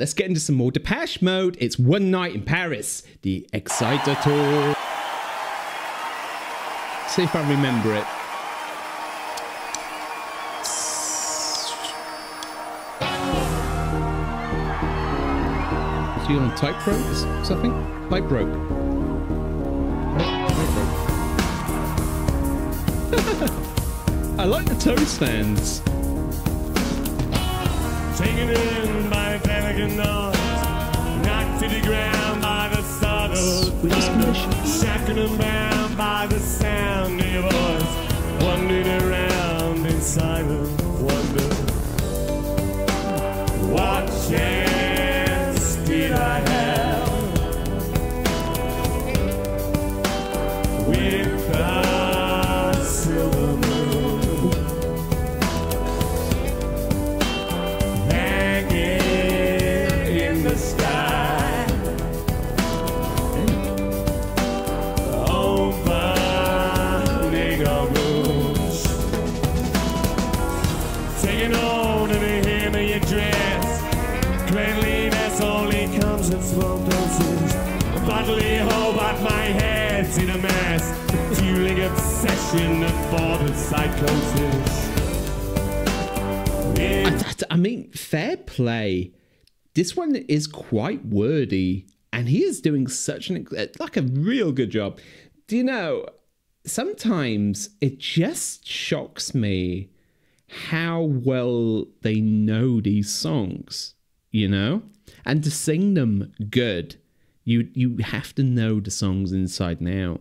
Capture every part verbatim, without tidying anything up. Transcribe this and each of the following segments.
let's get into some more Depeche Mode. It's One Night in Paris, the Exciter Tour. See if I remember it. Was he on tight rope or something? Light rope. Light rope. I like the toe stands. Taken in by Vatican noise, knocked to the ground by the subtle thunder, shackled and bound by the sound of your voice, wandered around in silent wonder. What chance did I have with the silver moon? Bloodly hope at my head's in a mess, fueling obsession that borders psychosis. I, I mean, fair play. This one is quite wordy, and he is doing such an like a real good job. Do you know? Sometimes it just shocks me how well they know these songs. You know, and to sing them good. You you have to know the songs inside and out.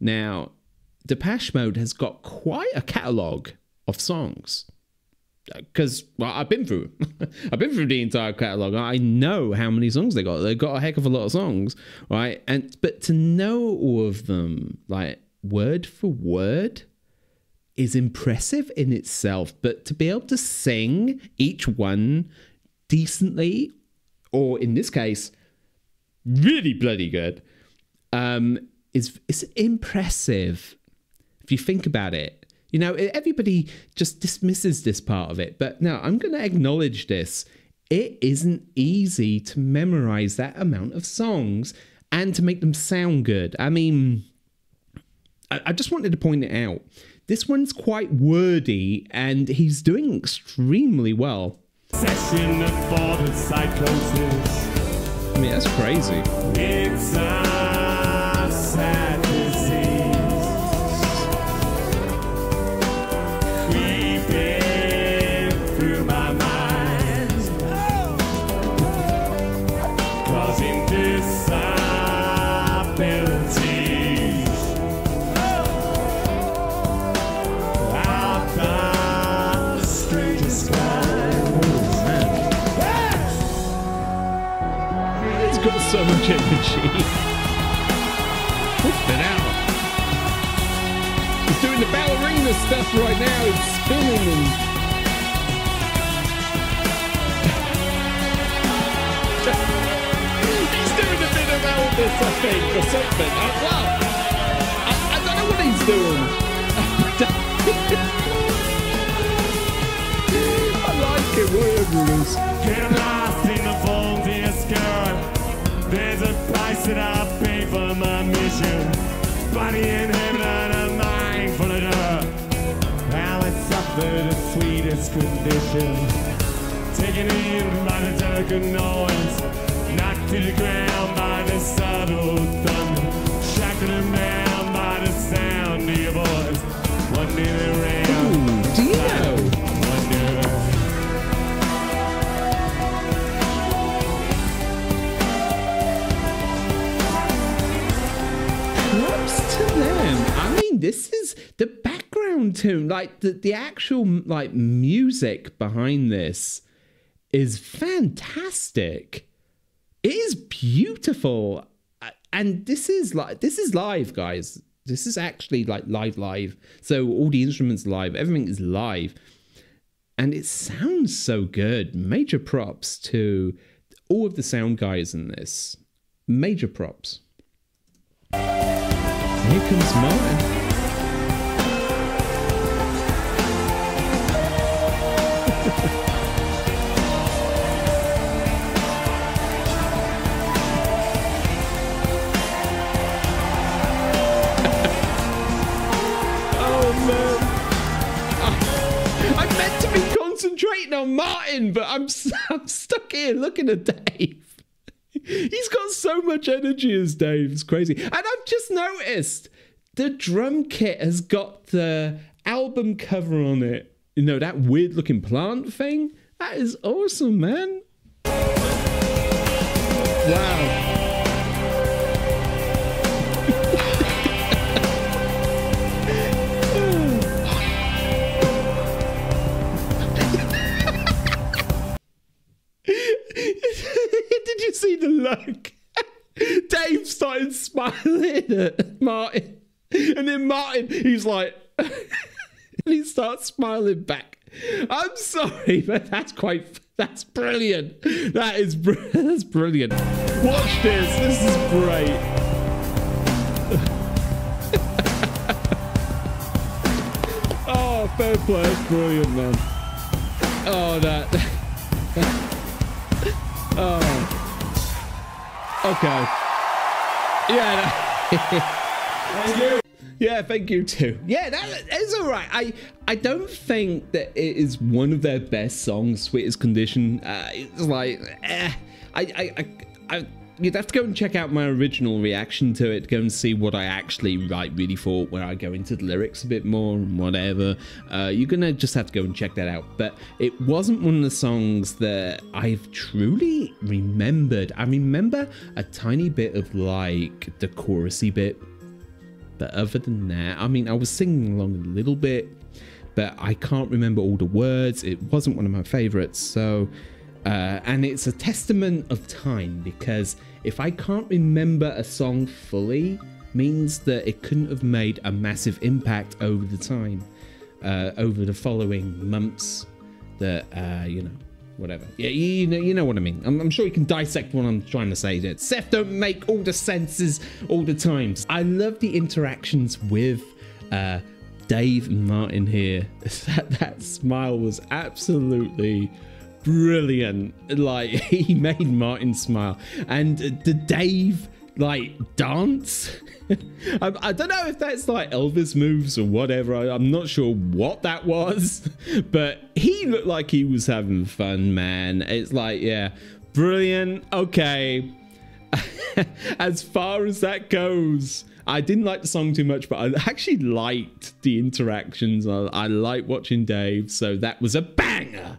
Now, Depeche Mode has got quite a catalogue of songs. Because, well, I've been through. I've been through the entire catalogue. I know how many songs they got. They've got a heck of a lot of songs, right? And but to know all of them, like, word for word, is impressive in itself. But to be able to sing each one decently, or in this case... really bloody good. Um, it's, it's impressive if you think about it. You know, everybody just dismisses this part of it. But no, I'm going to acknowledge this. It isn't easy to memorize that amount of songs and to make them sound good. I mean, I, I just wanted to point it out. This one's quite wordy and he's doing extremely well. Session for the psychosis. I mean, that's crazy. It's a sad disease creeping through my mind, causing disabilities out the strangest kind. Got so much energy. Flippin' out. He's doing the ballerina stuff right now. He's spinning and... he's doing a bit of Elvis, I think, or something. I, well, I, I don't know what he's doing. I like it, whatever it is. Get lost in the folding sky. There's a price that I'll pay for my mission. Body in heaven and a mind full of dirt. Now it's up to the sweetest condition. Taken in by the darkened noise, knocked to the ground by the subtle thunder, shackled and bound by the sound of your voice. Wandering around. Ooh, do you know? I mean, this is the background tune, like the, the actual like music behind this is fantastic. It is beautiful. And this is like, this is live, guys. This is actually like live, live. So all the instruments are live, everything is live. And it sounds so good. Major props to all of the sound guys in this. Major props. Here comes Martin. in, but I'm, I'm stuck here looking at Dave. He's got so much energy as Dave. It's crazy. And I've just noticed the drum kit has got the album cover on it. You know, that weird looking plant thing? That is awesome, man. Wow. Did you see the look? Dave started smiling at Martin, and then Martin, he's like, and he starts smiling back. I'm sorry, but that's quite, that's brilliant. That is, that's brilliant. Watch this, this is great. Oh, fair play, that's brilliant, man. Oh, that. that Oh, okay. Yeah. Thank you. Yeah, thank you too. Yeah, that is all right. I I don't think that it is one of their best songs. Sweetest Condition. Uh, it's like, eh. I, I I I you'd have to go and check out my original reaction to it. Go and see what I actually right really thought. Where I go into the lyrics a bit more and whatever. Uh, you're gonna just have to go and check that out. But it wasn't one of the songs that I've truly remembered. I remember a tiny bit of like the chorusy bit, but other than that, I mean, I was singing along a little bit, but I can't remember all the words. It wasn't one of my favorites. So. Uh, and it's a testament of time, because if I can't remember a song fully, means that it couldn't have made a massive impact over the time, uh, over the following months, that, uh, you know, whatever. Yeah, you know, you know what I mean. I'm, I'm sure you can dissect what I'm trying to say there. Seth don't make all the senses all the time. I love the interactions with uh, Dave and Martin here. that, that smile was absolutely... brilliant. Like, he made Martin smile, and the Dave like dance. I, I don't know if that's like Elvis moves or whatever. I, I'm not sure what that was, but he looked like he was having fun, man. It's like, yeah, brilliant. Okay. As far as that goes, I didn't like the song too much, but I actually liked the interactions. I, I liked watching Dave, so that was a banger.